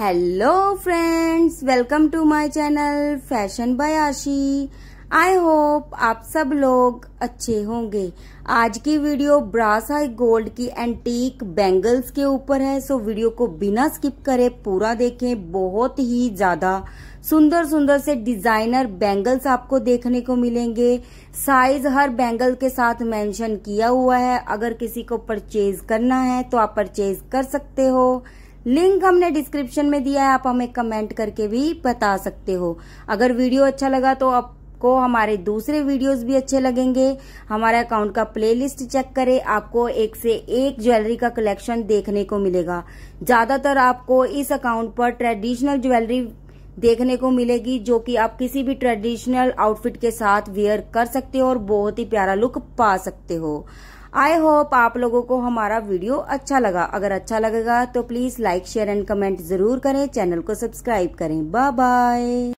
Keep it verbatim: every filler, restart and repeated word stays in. Hello friends, welcome to my channel fashion by Aashi. I hope आप सब लोग अच्छे होंगे। आज की वीडियो ब्रास हाई गोल्ड की एंटीक बैंगल्स के ऊपर है, सो वीडियो को बिना स्किप करे पूरा देखें। बहुत ही ज्यादा सुंदर सुंदर से डिजाइनर बैंगल्स आपको देखने को मिलेंगे। साइज हर बैंगल के साथ मेंशन किया हुआ है, अगर किसी को परचेज करना है तो आप परचेज कर सकते हो। लिंक हमने डिस्क्रिप्शन में दिया है, आप हमें कमेंट करके भी बता सकते हो। अगर वीडियो अच्छा लगा तो आपको हमारे दूसरे वीडियोस भी अच्छे लगेंगे। हमारे अकाउंट का प्लेलिस्ट चेक करें, आपको एक से एक ज्वेलरी का कलेक्शन देखने को मिलेगा। ज्यादातर आपको इस अकाउंट पर ट्रेडिशनल ज्वेलरी देखने को मिलेगी, जो कि आप किसी भी ट्रेडिशनल आउटफिट के साथ वेयर कर सकते हो और बहुत ही प्यारा लुक पा सकते हो। आई होप आप लोगों को हमारा वीडियो अच्छा लगा। अगर अच्छा लगेगा तो please like share and comment जरूर करें। चैनल को सब्सक्राइब करें। Bye bye.